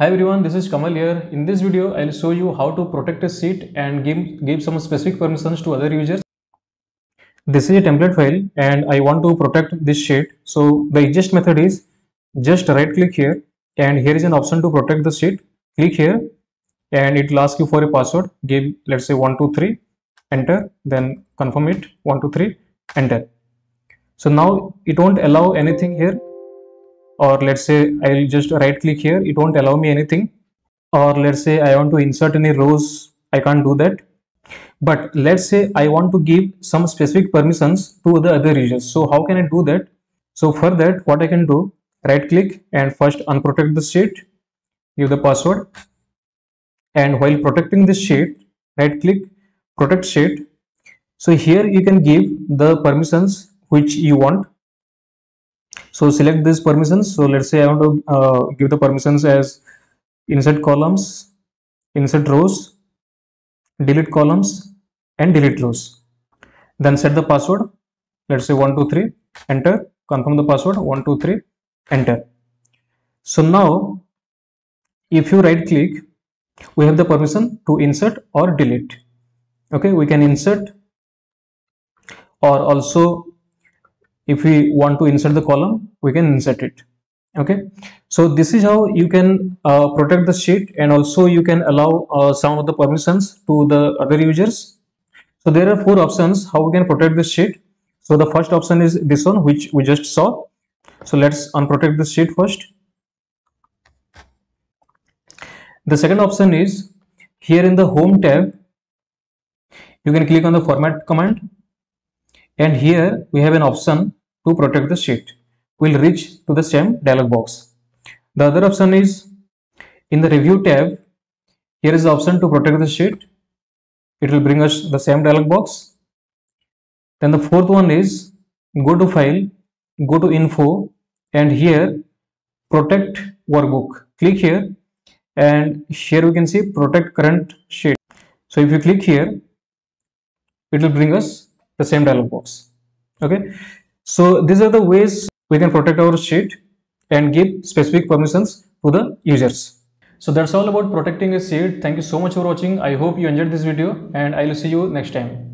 Hi everyone, this is Kamal here. In this video, I'll show you how to protect a seat and give some specific permissions to other users. This is a template file and I want to protect this sheet. So the easiest method is just right click here and here is an option to protect the sheet. Click here and it will ask you for a password. Give, let's say 123, enter, then confirm it, 123, enter. So now it won't allow anything here. Or let's say I'll just right click here, it won't allow me anything. Or let's say I want to insert any rows, I can't do that. But let's say I want to give some specific permissions to the other users. So how can I do that? So for that, what I can do, right click and first unprotect the sheet, give the password. And while protecting this sheet, right click, protect sheet. So here you can give the permissions which you want. So select these permissions. So let's say I want to give the permissions as insert columns, insert rows, delete columns and delete rows. Then set the password. Let's say 123, enter, confirm the password, 123, enter. So now if you right click, we have the permission to insert or delete. Okay, we can insert, or also if we want to insert the column, we can insert it. Okay, so this is how you can protect the sheet, and also you can allow some of the permissions to the other users. So there are four options how we can protect the sheet. So the first option is this one, which we just saw. So let's unprotect the sheet first. The second option is here in the home tab, you can click on the format command. And here we have an option to protect the sheet. We'll reach to the same dialog box. The other option is in the review tab. Here is the option to protect the sheet. It will bring us the same dialog box. Then the fourth one is go to file, go to info, and here protect workbook. Click here and here we can see protect current sheet. So if you click here, it will bring us the same dialog box. Okay, so these are the ways we can protect our sheet and give specific permissions to the users. So that's all about protecting a sheet. Thank you so much for watching. I hope you enjoyed this video and I will see you next time.